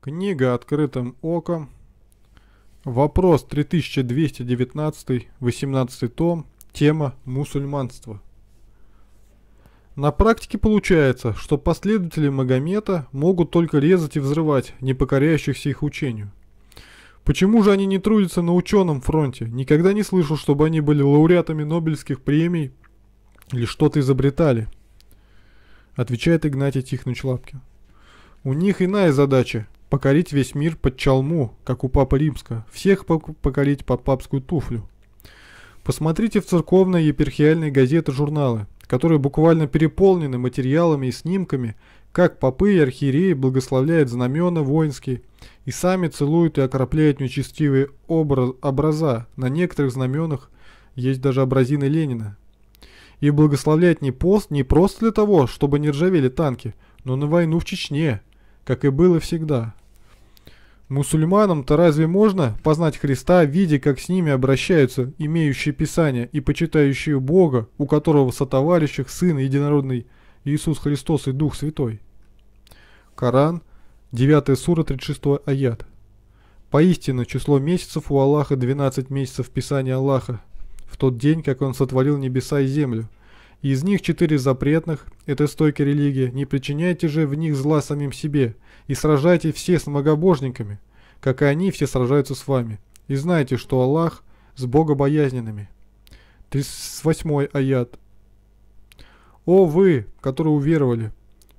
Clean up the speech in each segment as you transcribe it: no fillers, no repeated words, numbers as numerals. Книга «Открытым оком». Вопрос 3219, 18 том. Тема «Мусульманство». На практике получается, что последователи Магомета могут только резать и взрывать не покоряющихся их учению. Почему же они не трудятся на ученом фронте? Никогда не слышал, чтобы они были лауреатами Нобелевских премий или что-то изобретали. Отвечает Игнатий Тихонович Лапкин. У них иная задача – покорить весь мир под чалму, как у Папы Римского, всех покорить под папскую туфлю. Посмотрите в церковные епархиальные газеты, журналы, которые буквально переполнены материалами и снимками, как попы и архиереи благословляют знамена воинские и сами целуют и окропляют нечестивые образа. На некоторых знаменах есть даже образины Ленина. И благословлять не просто для того, чтобы не ржавели танки, но на войну в Чечне, как и было всегда. Мусульманам-то разве можно познать Христа, видя, как с ними обращаются имеющие Писание и почитающие Бога, у которого сотоварищ их Сын Единородный Иисус Христос и Дух Святой? Коран, 9 сура, 36 аят. Поистине, число месяцев у Аллаха 12 месяцев Писания Аллаха, в тот день, как Он сотворил небеса и землю. И из них 4 запретных, это стойкая религия, не причиняйте же в них зла самим себе, и сражайте все с многобожниками, как и они все сражаются с вами, и знайте, что Аллах с богобоязненными. 38 аят. О вы, которые уверовали,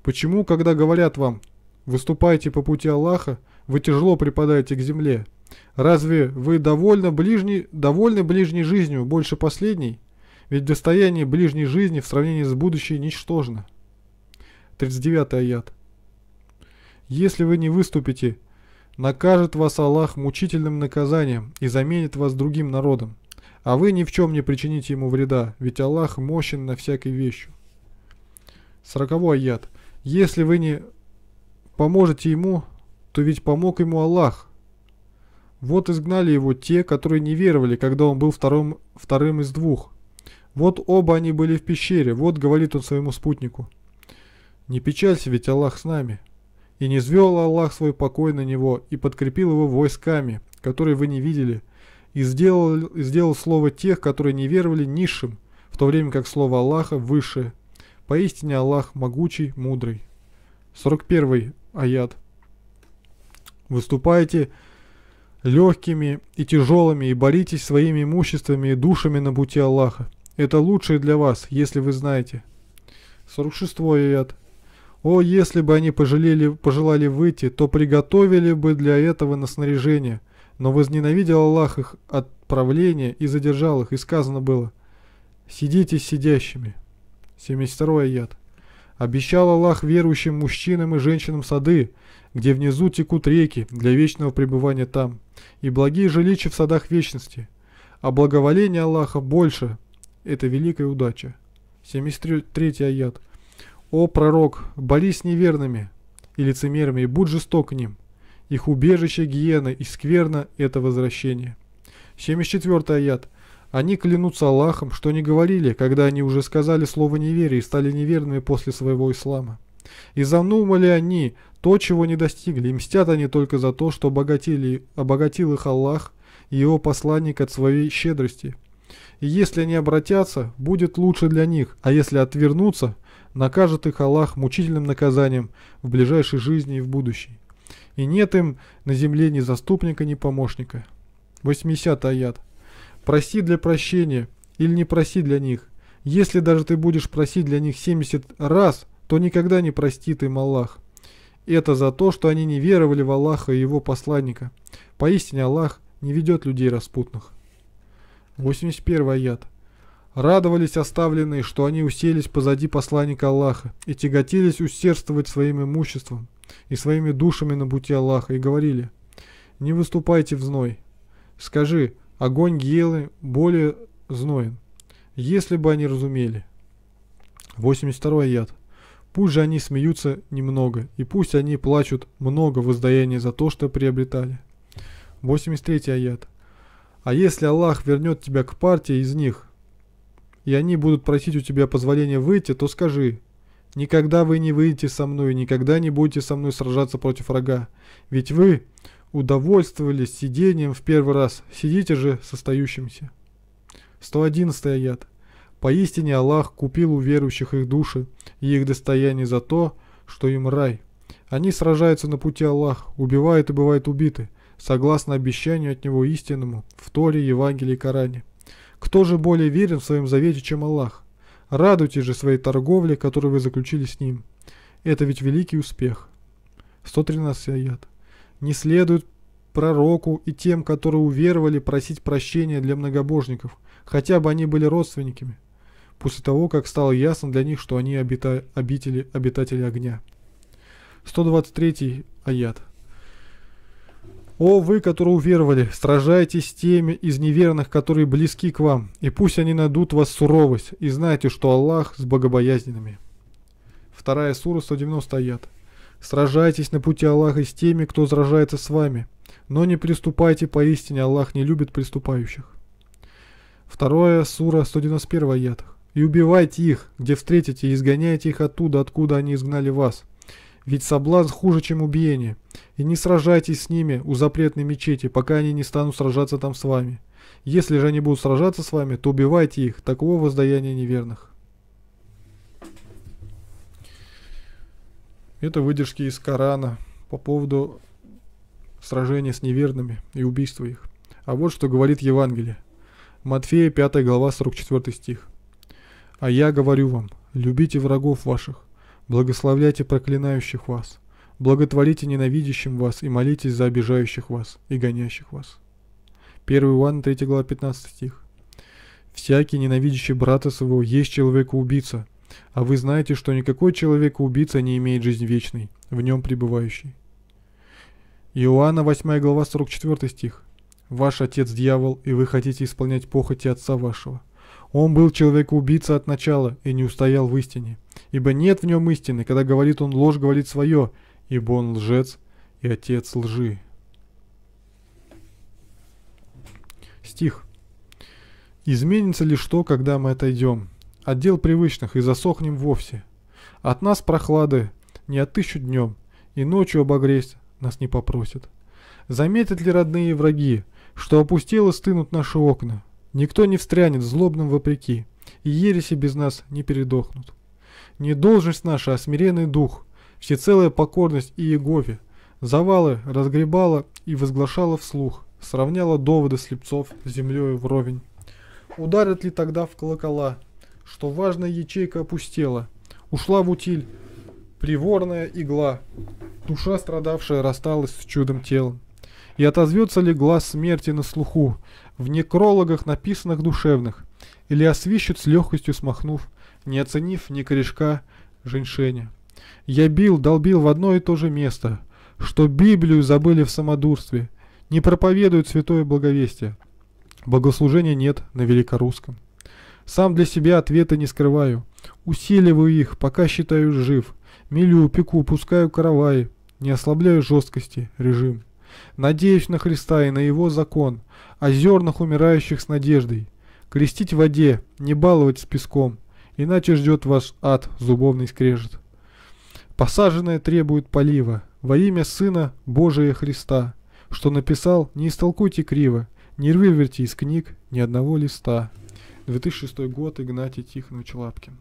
почему, когда говорят вам, выступайте по пути Аллаха, вы тяжело припадаете к земле? Разве вы довольны ближней жизнью больше последней? Ведь достояние ближней жизни в сравнении с будущей ничтожно. 39 аят. Если вы не выступите, накажет вас Аллах мучительным наказанием и заменит вас другим народом, а вы ни в чем не причините ему вреда, ведь Аллах мощен на всякой вещью. 40 аят. Если вы не поможете ему, то ведь помог ему Аллах. Вот изгнали его те, которые не веровали, когда он был вторым из двух. Вот оба они были в пещере, вот говорит он своему спутнику: «Не печалься, ведь Аллах с нами». И не низвел Аллах свой покой на него, и подкрепил его войсками, которые вы не видели, и сделал слово тех, которые не веровали, низшим, в то время как слово Аллаха выше. Поистине Аллах могучий, мудрый. 41 аят. Выступайте легкими и тяжелыми, и боритесь своими имуществами и душами на пути Аллаха. Это лучшее для вас, если вы знаете. 46 аят. О, если бы они пожелали выйти, то приготовили бы для этого на снаряжение. Но возненавидел Аллах их отправление и задержал их, и сказано было: «Сидите с сидящими». 72 аят. Обещал Аллах верующим мужчинам и женщинам сады, где внизу текут реки для вечного пребывания там, и благие жилища в садах вечности. А благоволение Аллаха больше, это великая удача. 73 аят. О пророк, борись с неверными и лицемерами, и будь жесток к ним. Их убежище гиена и скверно — это возвращение. 74 аят. Они клянутся Аллахом, что не говорили, когда они уже сказали слово неверия и стали неверными после своего ислама. И задумали они то, чего не достигли, и мстят они только за то, что обогатил их Аллах и его посланник от своей щедрости. И если они обратятся, будет лучше для них, а если отвернутся, накажет их Аллах мучительным наказанием в ближайшей жизни и в будущей. И нет им на земле ни заступника, ни помощника. 80 аят. Проси для прощения или не проси для них. Если даже ты будешь просить для них 70 раз, то никогда не простит им Аллах. Это за то, что они не веровали в Аллаха и его посланника. Поистине Аллах не ведет людей распутных. 81 аят. Радовались оставленные, что они уселись позади посланника Аллаха, и тяготились усердствовать своим имуществом и своими душами на пути Аллаха, и говорили: «Не выступайте в зной». Скажи: огонь гиены более зноен, если бы они разумели. 82 аят. Пусть же они смеются немного, и пусть они плачут много воздаяния за то, что приобретали. 83 аят. А если Аллах вернет тебя к партии из них, и они будут просить у тебя позволения выйти, то скажи: Никогда вы не выйдете со мной, никогда не будете со мной сражаться против врага. Ведь вы удовольствовались сидением в первый раз, сидите же с остающимся. 111 аят. Поистине Аллах купил у верующих их души и их достояние за то, что им рай. Они сражаются на пути Аллаха, убивают и бывают убиты, согласно обещанию от Него истинному в Торе, Евангелии и Коране. Кто же более верен в своем завете, чем Аллах? Радуйте же своей торговле, которую вы заключили с Ним. Это ведь великий успех. 113 аят. Не следует пророку и тем, которые уверовали, просить прощения для многобожников, хотя бы они были родственниками, после того, как стало ясно для них, что они обитатели огня. 123 аят. «О, вы, которые уверовали, сражайтесь с теми из неверных, которые близки к вам, и пусть они найдут вас суровость, и знайте, что Аллах с богобоязненными». 2 сура, 190 аят. «Сражайтесь на пути Аллаха с теми, кто сражается с вами, но не приступайте, поистине Аллах не любит приступающих». 2 сура, 191 аят. «И убивайте их, где встретите, и изгоняйте их оттуда, откуда они изгнали вас. Ведь соблазн хуже, чем убиение. И не сражайтесь с ними у запретной мечети, пока они не станут сражаться там с вами. Если же они будут сражаться с вами, то убивайте их. Таково воздаяние неверных». Это выдержки из Корана по поводу сражения с неверными и убийства их. А вот что говорит Евангелие. Матфея, 5 глава, 44 стих. «А я говорю вам, любите врагов ваших, благословляйте проклинающих вас, благотворите ненавидящим вас и молитесь за обижающих вас и гонящих вас». 1 Иоанна, 3 глава, 15 стих. «Всякий, ненавидящий брата своего, есть человека-убийца, а вы знаете, что никакой человека-убийца не имеет жизни вечной, в нем пребывающей». Иоанна, 8 глава, 44 стих. «Ваш отец дьявол, и вы хотите исполнять похоти отца вашего. Он был человек-убийца от начала и не устоял в истине. Ибо нет в нем истины, когда говорит он ложь, говорит свое, ибо он лжец и отец лжи». Стих. «Изменится ли что, когда мы отойдем от дел привычных и засохнем вовсе? От нас прохлады не отыщут днем, и ночью обогресть нас не попросят. Заметят ли родные враги, что опустело стынут наши окна? Никто не встрянет злобным вопреки, и ереси без нас не передохнут. Не должность наша, а смиренный дух, всецелая покорность Иегове, завалы разгребала и возглашала вслух, сравняла доводы слепцов с землей вровень. Ударят ли тогда в колокола, что важная ячейка опустела, ушла в утиль приворная игла, душа страдавшая рассталась с чудом телом? И отозвется ли глаз смерти на слуху, в некрологах написанных душевных, или освищет с легкостью смахнув, не оценив ни корешка женьшеня? Я бил, долбил в одно и то же место, что Библию забыли в самодурстве, не проповедуют святое благовестие, богослужения нет на великорусском. Сам для себя ответы не скрываю, усиливаю их, пока считаю жив, милю, пеку, пускаю караваи, не ослабляю жесткости, режим. Надеюсь на Христа и на Его закон, о зернах умирающих с надеждой. Крестить в воде, не баловать с песком, иначе ждет ваш ад зубовный скрежет. Посаженное требует полива, во имя Сына Божия Христа. Что написал, не истолкуйте криво, не выверьте из книг ни одного листа». 2006 год, Игнатий Тихонович Лапкин.